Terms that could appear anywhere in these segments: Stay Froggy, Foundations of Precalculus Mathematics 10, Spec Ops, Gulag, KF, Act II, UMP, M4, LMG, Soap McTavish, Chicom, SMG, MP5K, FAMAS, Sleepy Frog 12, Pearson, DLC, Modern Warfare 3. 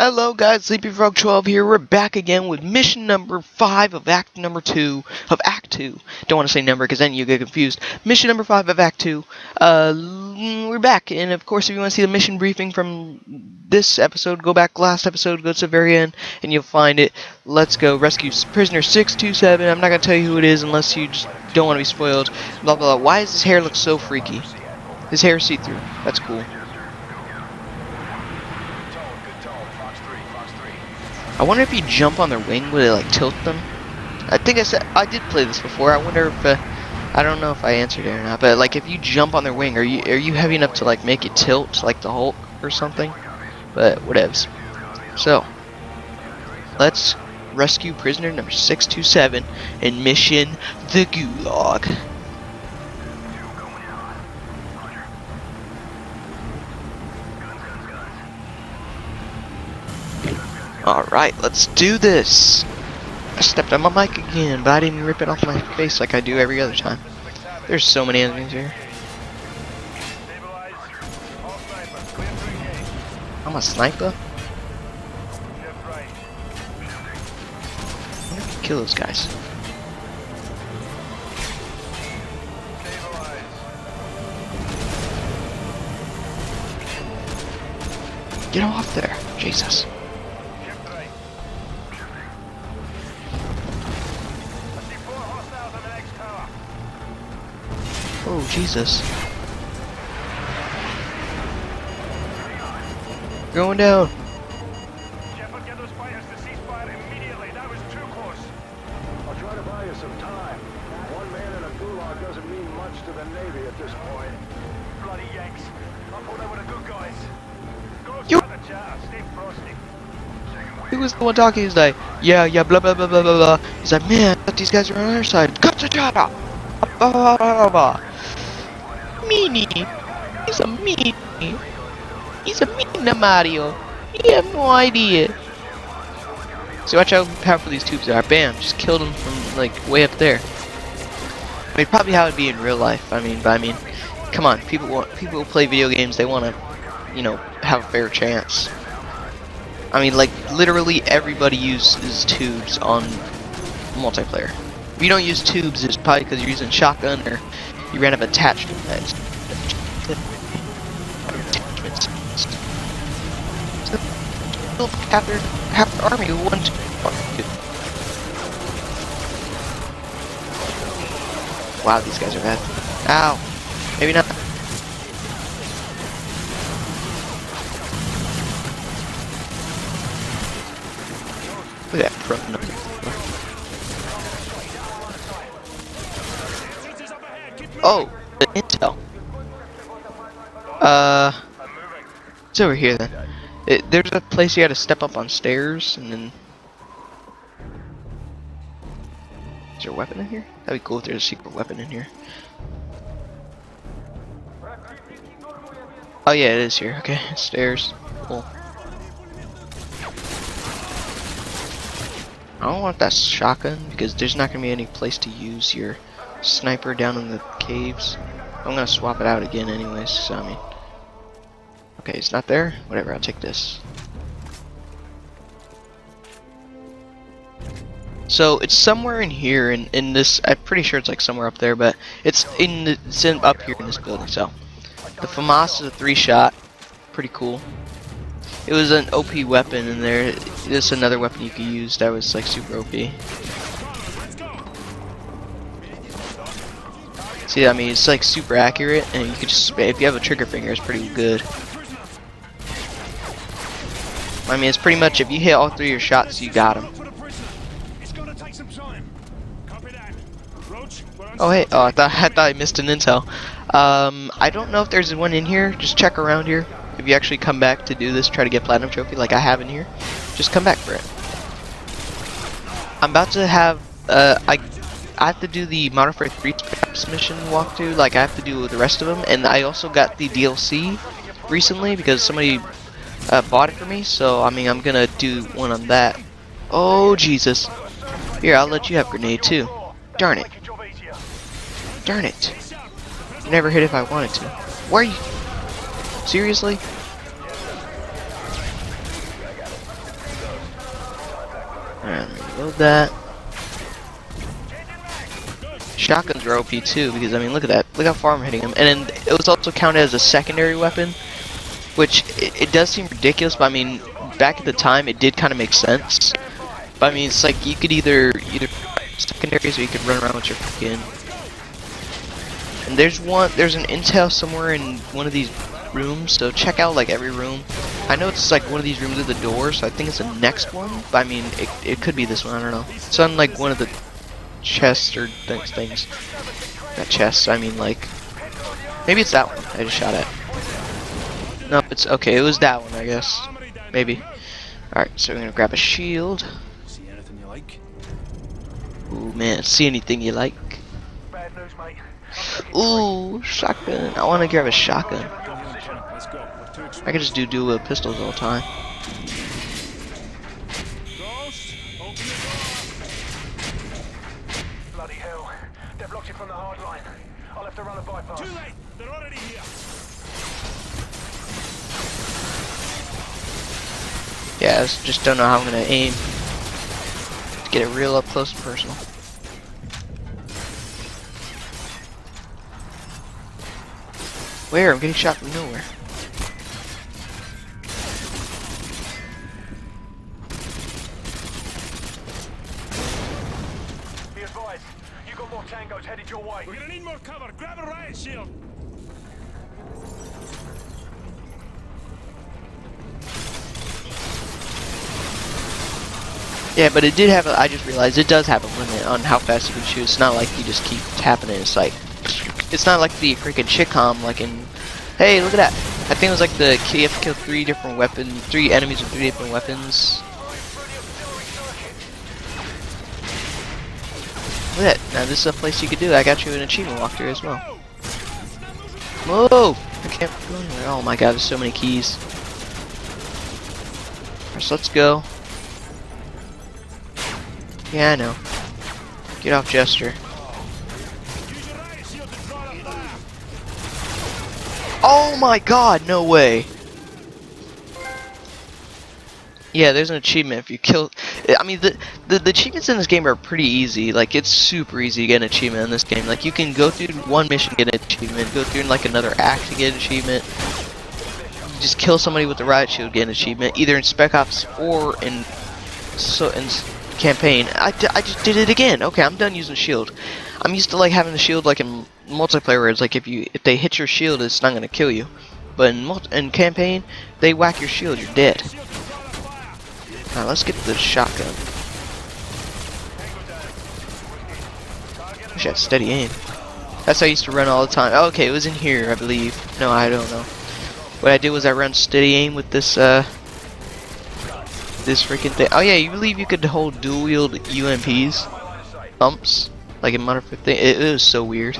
Hello guys, Sleepy Frog 12 here. We're back again with mission number 5 of Act 2. Don't want to say number because then you get confused. Mission number 5 of Act 2. We're back, and of course if you want to see the mission briefing from this episode, go back last episode, go to the very end, and you'll find it. Let's go rescue prisoner 627. I'm not going to tell you who it is unless you just don't want to be spoiled. Blah blah blah. Why does his hair look so freaky? His hair is see-through. That's cool. I wonder if you jump on their wing, would it like tilt them? I think I said I did play this before. I wonder if I don't know if I answered it or not. But like, if you jump on their wing, are you heavy enough to like make it tilt like the Hulk or something? But whatevs. So let's rescue prisoner number 627 in mission the Gulag. Alright, let's do this! I stepped on my mic again, but I didn't rip it off my face like I do every other time. There's so many enemies here. I'm a sniper? I'm gonna kill those guys. Get off there, Jesus. Oh, Jesus. Going down. Shepard, get those fighters to cease fire immediately. That was too close. I'll try to buy you some time. One man in a gulag doesn't mean much to the Navy at this point. Bloody Yanks. I thought they were the good guys. Go to the jar. Stay frosty. Who was the one talking? He's like, yeah, blah, blah, blah, blah, blah, blah. He's like, man, I thought these guys were on our side. Cut the jar. Blah, blah, blah, blah. Meanie. He's a meanie. He's a meanie, Mario. You have no idea. So watch out how powerful these tubes are. Bam, just killed him from like way up there. I mean, probably how it'd be in real life. I mean, come on, people play video games. They want to, you know, have a fair chance. I mean, like literally everybody uses tubes on multiplayer. If you don't use tubes, it's probably because you're using shotgun or you ran out of attachments. Half the army won. Wow, these guys are bad. Ow. Maybe not. Look at that pro number. Oh, the intel. It's over here then. There's a place you gotta step up on stairs and then. Is there a weapon in here? That'd be cool if there's a secret weapon in here. Oh yeah, it is here. Okay, stairs. Cool. I don't want that shotgun because there's not gonna be any place to use your sniper down in the caves. I'm gonna swap it out again anyways, so I mean, okay, it's not there, whatever, I'll take this. So it's somewhere in here in this, I'm pretty sure it's like somewhere up there, but it's up here in this building. So the FAMAS is a 3-shot, pretty cool. It was an OP weapon in there. This another weapon you could use that was like super OP. See, I mean, it's like super accurate, and you could just, if you have a trigger finger, it's pretty good. I mean, it's pretty much if you hit all three of your shots, you got them. Oh hey, oh I thought I missed an intel. I don't know if there's one in here. Just check around here. If you actually come back to do this, try to get platinum trophy like I have in here. Just come back for it. I'm about to have I have to do the Modern Warfare 3 mission walkthrough, like I have to do with the rest of them, and I also got the DLC recently because somebody bought it for me, so I mean I'm gonna do one on that. Oh Jesus! Here, I'll let you have grenade too. Darn it! Darn it! I never hit if I wanted to. Where are you? Seriously? Alright, let me reload that. Shotguns are OP too, because I mean, look at that. Look how far I'm hitting him. And then it was also counted as a secondary weapon, which it does seem ridiculous, but I mean, back at the time, it did kind of make sense. But I mean, it's like you could either secondaries or you could run around with your freaking. And there's an intel somewhere in one of these rooms, so check out like every room. I know it's like one of these rooms at the door, so I think it's the next one. But I mean, it could be this one. I don't know. It's on like one of the chests or things. Not chests. I mean, like maybe it's that one I just shot at. Nope, it's okay. It was that one, I guess. Maybe. Alright, so we're gonna grab a shield. See anything you like? Ooh, man, see anything you like? Bad news, mate. Ooh, shotgun. I wanna grab a shotgun. I could just do dual pistols all the time. Bloody hell. They've blocked you from the hard line. I'll have to run a bypass. Too late! They're already here. Yeah, I just don't know how I'm gonna aim. Let's get it real up close and personal. Where? I'm getting shot from nowhere. Be advised, you got more tangos headed your way. We're gonna need more cover. Grab a riot shield. Yeah, but it did have a, I just realized it does have a limit on how fast you can shoot. It's not like you just keep tapping it. It's like, it's not like the freaking Chicom, like in, hey, look at that. I think it was like the KF killed three enemies with 3 different weapons. Look at that. Now this is a place you could do it. I got you an achievement walkthrough as well. Whoa! I can't go anywhere. Oh my god, there's so many keys. Alright, so let's go. Yeah, I know. Get off, Jester. Oh my god, no way! Yeah, there's an achievement if you kill... I mean, the achievements in this game are pretty easy. Like, it's super easy to get an achievement in this game. Like, you can go through one mission and get an achievement, go through like another act to get an achievement. You just kill somebody with the riot shield, get an achievement, either in Spec Ops or in... campaign. I just did it again. Okay, I'm done using shield. I'm used to like having the shield like in multiplayer where it's like if they hit your shield it's not gonna kill you, but in campaign they whack your shield, you're dead. Alright, let's get the shotgun. Wish I had steady aim. That's how I used to run all the time. Oh, okay, it was in here I believe. No, I don't know. What I did was I ran steady aim with this freaking thing. Oh yeah, you believe you could hold dual wield UMPs, pumps, like in Modern Warfare 3? It was so weird.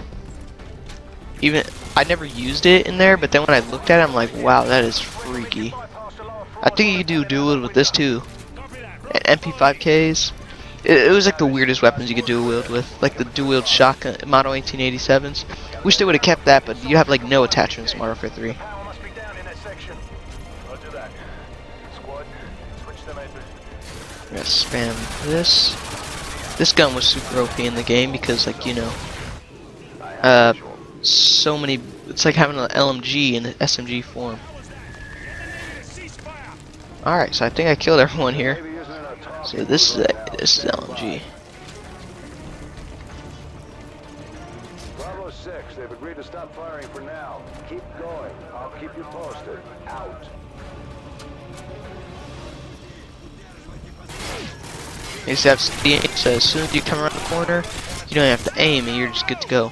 Even I never used it in there, but then when I looked at it, I'm like, wow, that is freaky. I think you could do dual wield with this too, and MP5Ks. It was like the weirdest weapons you could dual wield with, like the dual wield shotgun Model 1887s. Wish they would have kept that, but you have like no attachments in Modern Warfare 3. I'm gonna spam this. This gun was super OP in the game because, like, you know, so many. It's like having an LMG in an SMG form. Alright, so I think I killed everyone here. So this is LMG. Bravo 6, they've agreed to stop firing for now. Keep going. I'll keep you posted. Out. You just have steady aim, so as soon as you come around the corner, you don't have to aim and you're just good to go.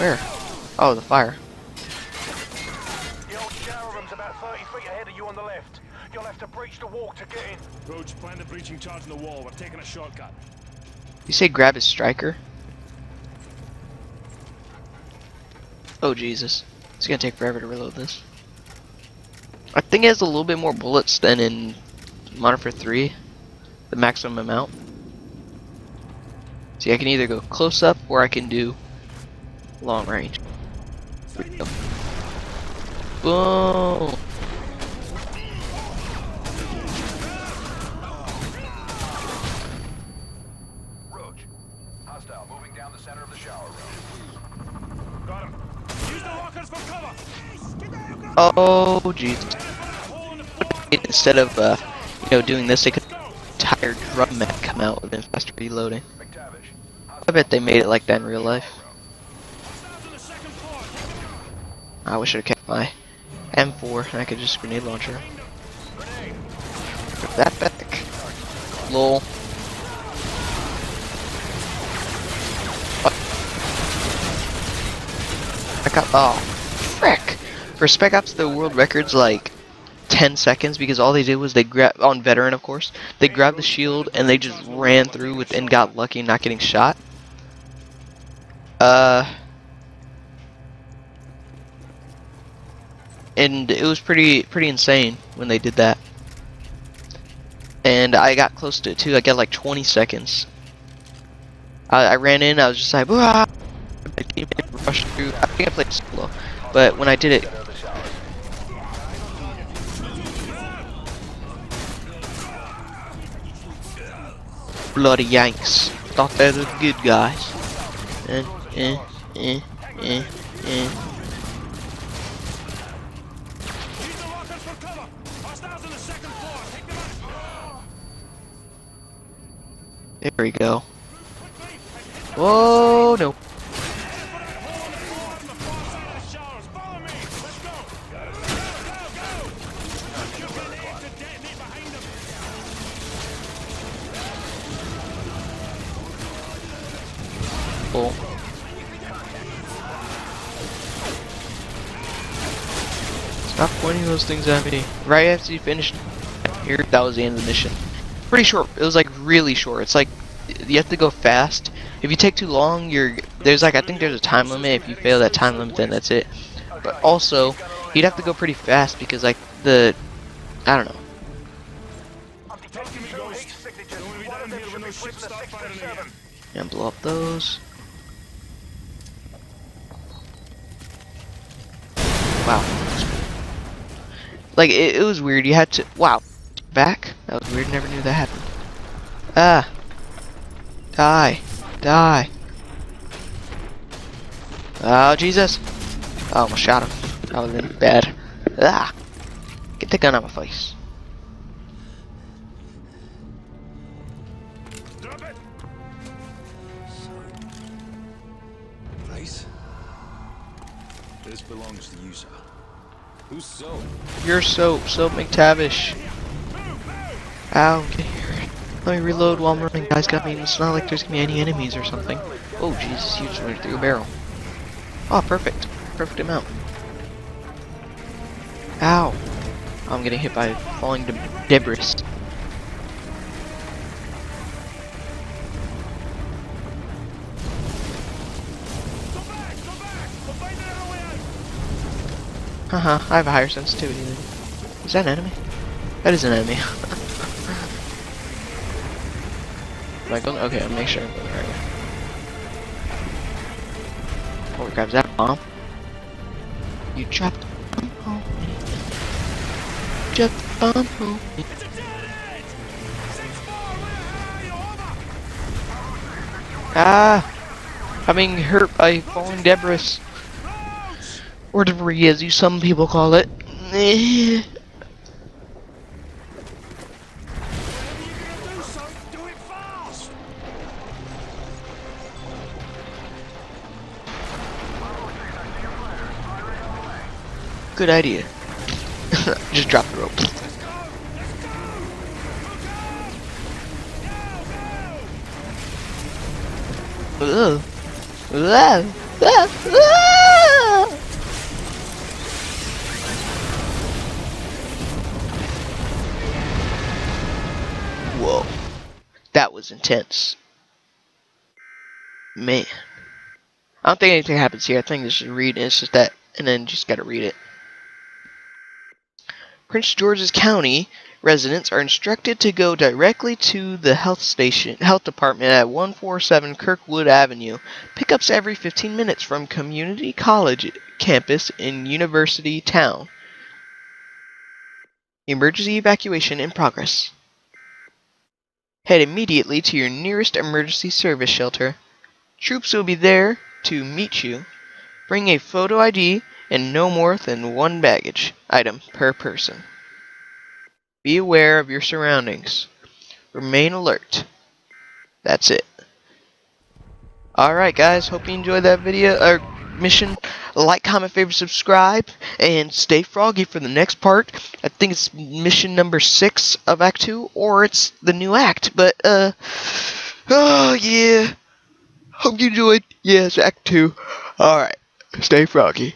Where? Oh, the fire. The old shower room's about 30 feet ahead of you on the left. You'll have to breach the wall to get in. Roach, plan the breaching charge in the wall. We're taking a shortcut. You say grab his striker? Oh, Jesus. It's gonna take forever to reload this. I think it has a little bit more bullets than in Modern Warfare 3, the maximum amount. See, I can either go close up or I can do long range. Here we go. Boom! Oh jeez! Instead of doing this, they could entire drum map come out and faster reloading. I bet they made it like that in real life. I wish I'd kept my M4 and I could just grenade launcher. Put that back. Lol. I got frick. For Spec Ops, the world record's like 10 seconds because all they did was they grabbed on veteran, of course. They grabbed the shield and they just ran through with and got lucky not getting shot. And it was pretty insane when they did that. And I got close to it too. I got like 20 seconds. I ran in. I was just like, ah! My teammate rushed through. I think I played solo, but when I did it. Bloody Yanks. Thought they were good guys. There we go. Whoa, no. Cool. Stop pointing those things at me. Right after you finish here, that was the end of the mission. Pretty short. It was like really short. It's like you have to go fast. If you take too long, I think there's a time limit. If you fail that time limit, then that's it. But also, you'd have to go pretty fast because like I don't know. And blow up those. Wow. Like, it was weird. You had to. Wow. Back? That was weird. Never knew that happened. Ah. Die. Die. Oh, Jesus. Oh, I shot him. That was really bad. Ah. Get the gun out of my face. Drop it. Place? This belongs to you, sir. Who's Soap? You're Soap. Soap McTavish. Ow, get here. Let me reload while I'm running. Guys got me. It's not like there's gonna be any enemies or something. Oh, Jesus, you just went through a barrel. Oh, perfect. Perfect amount. Ow. I'm getting hit by falling debris. Haha, I have a higher sensitivity than you. Is that an enemy? That is an enemy. Am I going? Okay, I'll make sure I'm going the right way. Oh, grabs that bomb. You dropped the bomb on me. Dropped the bomb on me. Ah! I'm being hurt by falling debris. Or debris, as you some people call it. Good idea. Just drop the rope. Ugh. Whoa, that was intense, man. I don't think anything happens here. I think this is read. It's just that, and then you just gotta read it. Prince George's County Residents are instructed to go directly to the health department at 147 Kirkwood Avenue. Pickups every 15 minutes from community college campus in University Town. Emergency evacuation in progress. Head immediately to your nearest emergency service shelter. Troops will be there to meet you. Bring a photo ID and no more than one baggage item per person. Be aware of your surroundings. Remain alert. That's it. Alright guys, hope you enjoyed that video or mission. Like, comment, favorite, subscribe, and stay froggy for the next part. I think it's mission number 6 of Act 2, or it's the new act, but oh yeah. Hope you enjoyed. Yes, Act 2. Alright, stay froggy.